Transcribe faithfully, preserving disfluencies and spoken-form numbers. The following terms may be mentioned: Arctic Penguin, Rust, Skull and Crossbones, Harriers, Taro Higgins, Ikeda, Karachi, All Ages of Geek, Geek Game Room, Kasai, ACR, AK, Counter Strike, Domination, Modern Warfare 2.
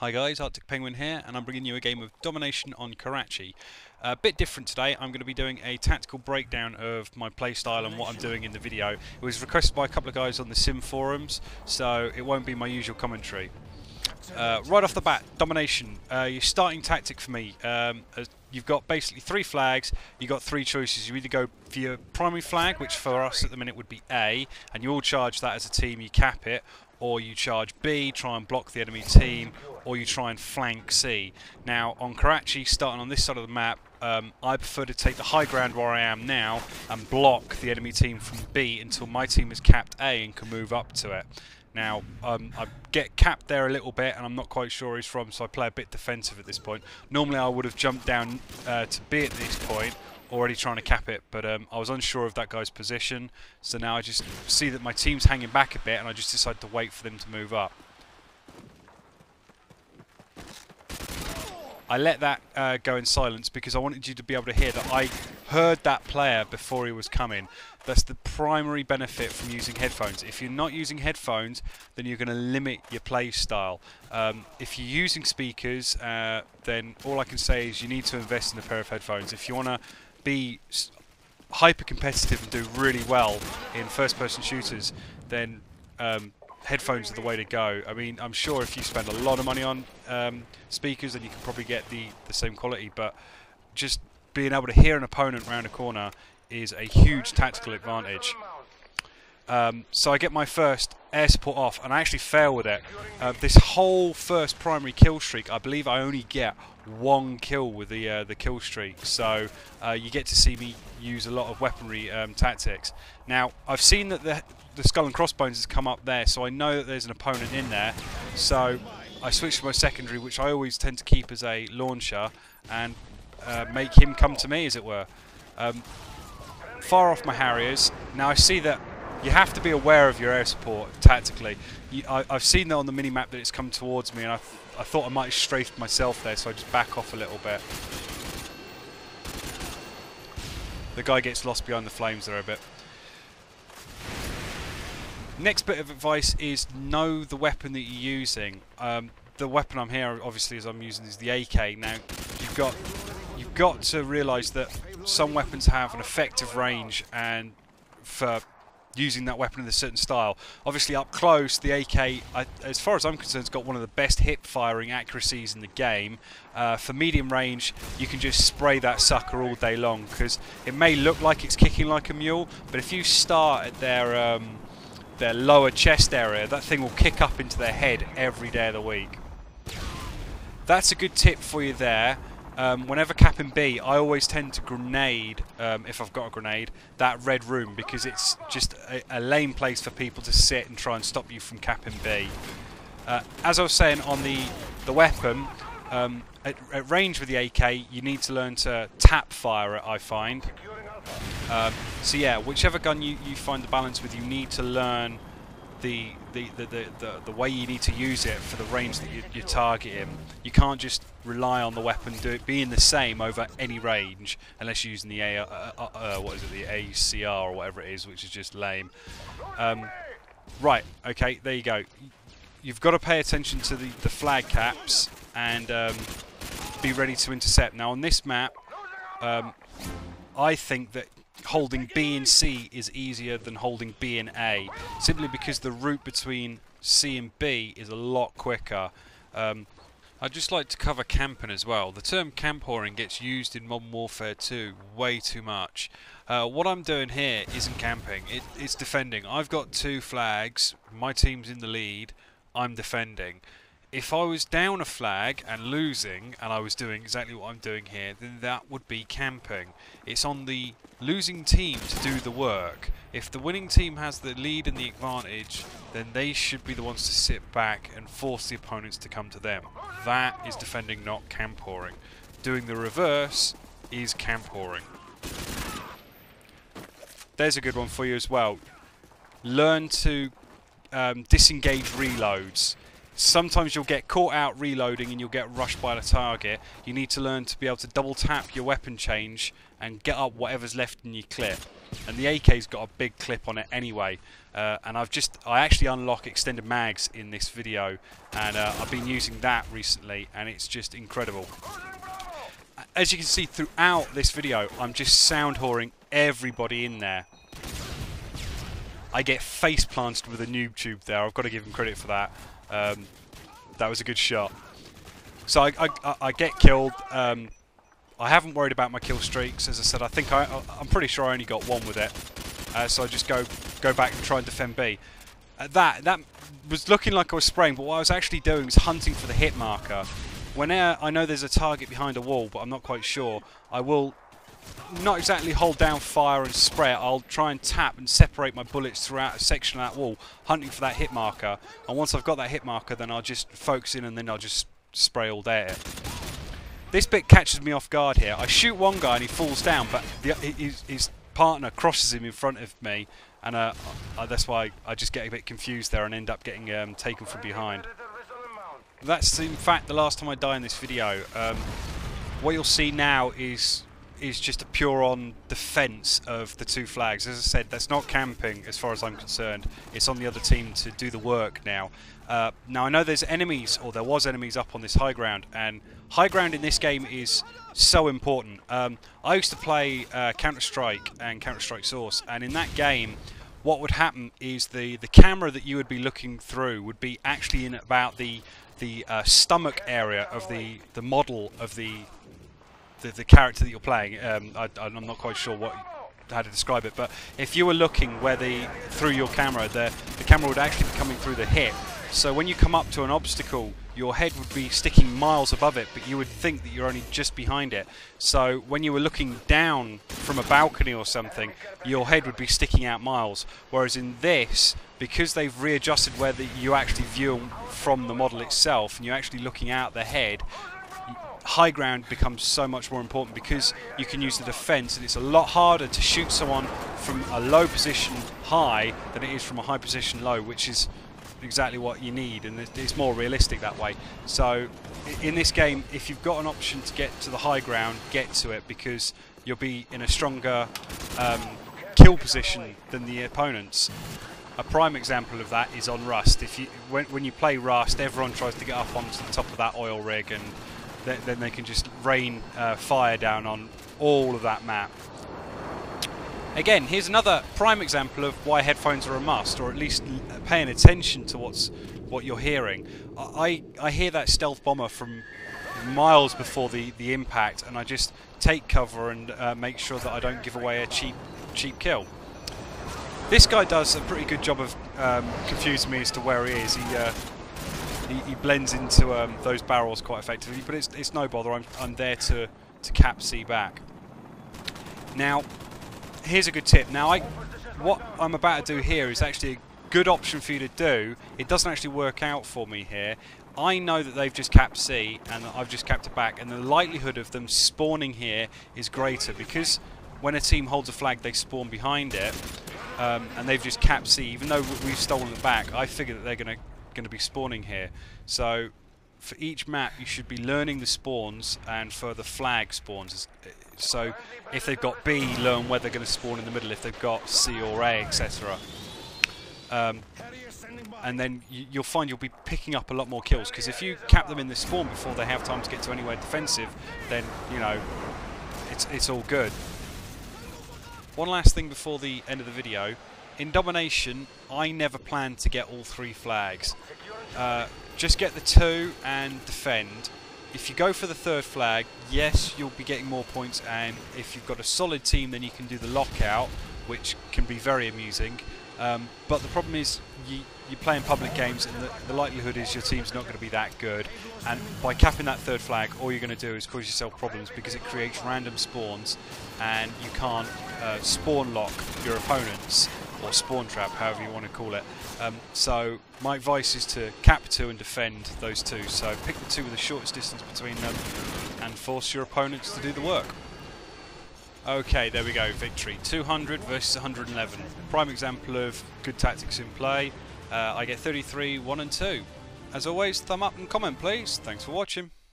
Hi guys, Arctic Penguin here, and I'm bringing you a game of Domination on Karachi. A bit different today. I'm going to be doing a tactical breakdown of my playstyle and what I'm doing in the video. It was requested by a couple of guys on the sim forums, so it won't be my usual commentary. Uh, right off the bat, Domination. Uh, your starting tactic for me. Um, you've got basically three flags, you've got three choices. You either go for your primary flag, which for us at the minute would be A, and you all charge that as a team, you cap it, or you charge B, try and block the enemy team, or you try and flank C. Now, on Karachi, starting on this side of the map, um, I prefer to take the high ground where I am now and block the enemy team from B until my team is capped A and can move up to it. Now, um, I get capped there a little bit, and I'm not quite sure where he's from, so I play a bit defensive at this point. Normally, I would have jumped down uh, to B at this point, already trying to cap it, but um, I was unsure of that guy's position, so now I just see that my team's hanging back a bit, and I just decide to wait for them to move up. I let that uh, go in silence because I wanted you to be able to hear that I heard that player before he was coming. That's the primary benefit from using headphones. If you're not using headphones, then you're going to limit your play style. Um, if you're using speakers, uh, then all I can say is you need to invest in a pair of headphones. If you want to be hyper-competitive and do really well in first-person shooters, then um, headphones are the way to go. I mean, I'm sure if you spend a lot of money on um, speakers, then you can probably get the, the same quality, but just being able to hear an opponent round a corner is a huge tactical advantage. Um, so I get my first air support off, and I actually fail with it. Uh, this whole first primary kill streak, I believe I only get one kill with the uh, the kill streak, so uh, you get to see me use a lot of weaponry um, tactics. Now, I've seen that the, the Skull and Crossbones has come up there, so I know that there's an opponent in there, so I switch to my secondary, which I always tend to keep as a launcher, and uh, make him come to me, as it were. Um, far off my Harriers. Now I see that you have to be aware of your air support tactically. You, I, I've seen that on the mini-map that it's come towards me, and I, th I thought I might have strafed myself there, so I just back off a little bit. The guy gets lost behind the flames there a bit. Next bit of advice is know the weapon that you're using. Um, the weapon I'm here, obviously, as I'm using is the A K. Now, you've got, you've got to realise that some weapons have an effective range, and for using that weapon in a certain style. Obviously up close, the A K, I, as far as I'm concerned, has got one of the best hip firing accuracies in the game. Uh, for medium range, you can just spray that sucker all day long, because it may look like it's kicking like a mule, but if you start at their, um, their lower chest area, that thing will kick up into their head every day of the week. That's a good tip for you there. Um, whenever capping B, I always tend to grenade, um, if I've got a grenade, that red room, because it's just a, a lame place for people to sit and try and stop you from capping B. Uh, as I was saying on the, the weapon, um, at, at range with the A K, you need to learn to tap fire it, I find. Um, so yeah, whichever gun you, you find the balance with, you need to learn the, the, the, the, the, the way you need to use it for the range that you, you're targeting. You can't just rely on the weapon do it being the same over any range, unless you're using the A, uh, uh, uh, what is it, the A C R or whatever it is, which is just lame. Um, right, okay, there you go. You've got to pay attention to the, the flag caps and um, be ready to intercept. Now on this map, um, I think that holding B and C is easier than holding B and A, simply because the route between C and B is a lot quicker. Um, I'd just like to cover camping as well. The term camp whoring gets used in Modern Warfare two way too much. Uh, what I'm doing here isn't camping, it, it's defending. I've got two flags, my team's in the lead, I'm defending. If I was down a flag and losing, and I was doing exactly what I'm doing here, then that would be camping. It's on the losing team to do the work. If the winning team has the lead and the advantage, then they should be the ones to sit back and force the opponents to come to them. That is defending, not camp whoring. Doing the reverse is camp whoring. There's a good one for you as well. Learn to um, disengage reloads. sometimes you'll get caught out reloading and you'll get rushed by the target. You need to learn to be able to double tap your weapon change and get up whatever's left in your clip. And the A K's got a big clip on it anyway. Uh, and I've just, I actually unlock extended mags in this video, and uh, I've been using that recently, and it's just incredible. As you can see throughout this video, I'm just sound whoring everybody in there. I get face planted with a noob tube there. I've got to give him credit for that. Um, that was a good shot. So I, I, I get killed. Um, I haven't worried about my kill streaks. As I said, I think I, I'm pretty sure I only got one with it. Uh, so I just go go back and try and defend B. Uh, that that was looking like I was spraying, but what I was actually doing was hunting for the hit marker. Whenever I know there's a target behind a wall, but I'm not quite sure, I will not exactly hold down fire and spray it. I'll try and tap and separate my bullets throughout a section of that wall, hunting for that hit marker. And once I've got that hit marker, then I'll just focus in and then I'll just spray all day at it. This bit catches me off guard here. I shoot one guy and he falls down, but the, his, his partner crosses him in front of me, and uh, I, that's why I just get a bit confused there and end up getting um, taken from behind. That's in fact the last time I die in this video. Um, what you'll see now is is just a pure on defense of the two flags. As I said, that's not camping as far as I'm concerned. It's on the other team to do the work now. Uh, now I know there's enemies, or there was enemies up on this high ground, and high ground in this game is so important. Um, I used to play uh, Counter Strike and Counter Strike Source, and in that game what would happen is the, the camera that you would be looking through would be actually in about the the uh, stomach area of the, the model of the The, the character that you're playing. um, I, I'm not quite sure what how to describe it, but if you were looking where the through your camera, the, the camera would actually be coming through the hip. So when you come up to an obstacle, your head would be sticking miles above it, but you would think that you're only just behind it. So when you were looking down from a balcony or something, your head would be sticking out miles. Whereas in this, because they've readjusted where the, you actually view from the model itself, and you're actually looking out the head, high ground becomes so much more important because you can use the defense, and it's a lot harder to shoot someone from a low position high than it is from a high position low, which is exactly what you need, and it's more realistic that way. So in this game, if you've got an option to get to the high ground, get to it, because you'll be in a stronger um, kill position than the opponents. A prime example of that is on Rust. If you when, when you play Rust, everyone tries to get up onto the top of that oil rig, and then they can just rain uh, fire down on all of that map. Again, here's another prime example of why headphones are a must, or at least paying attention to what's what you're hearing. I, I hear that stealth bomber from miles before the, the impact, and I just take cover and uh, make sure that I don't give away a cheap, cheap kill. This guy does a pretty good job of um, confusing me as to where he is. He, uh, He blends into um, those barrels quite effectively, but it's, it's no bother. I'm, I'm there to, to cap C back. Now, here's a good tip. Now, I, what I'm about to do here is actually a good option for you to do. It doesn't actually work out for me here. I know that they've just capped C, and I've just capped it back, and the likelihood of them spawning here is greater, because when a team holds a flag, they spawn behind it, um, and they've just capped C. Even though we've stolen it back, I figure that they're going to going to be spawning here. So for each map you should be learning the spawns and for the flag spawns. So if they've got B, learn where they're going to spawn in the middle, if they've got C or A, etc. Um, and then you'll find you'll be picking up a lot more kills, because if you cap them in the spawn before they have time to get to anywhere defensive, then you know it's, it's all good. One last thing before the end of the video. In Domination, I never planned to get all three flags. Uh, just get the two and defend. If you go for the third flag, yes, you'll be getting more points, and if you've got a solid team, then you can do the lockout, which can be very amusing. Um, but the problem is, you, you're playing public games, and the, the likelihood is your team's not going to be that good. And by capping that third flag, all you're going to do is cause yourself problems, because it creates random spawns, and you can't uh, spawn lock your opponents, or spawn trap, however you want to call it. Um, so my advice is to cap two and defend those two. So pick the two with the shortest distance between them and force your opponents to do the work. Okay, there we go, victory. two hundred versus one eleven. Prime example of good tactics in play. Uh, I get thirty-three, one and two. As always, thumb up and comment please. Thanks for watching.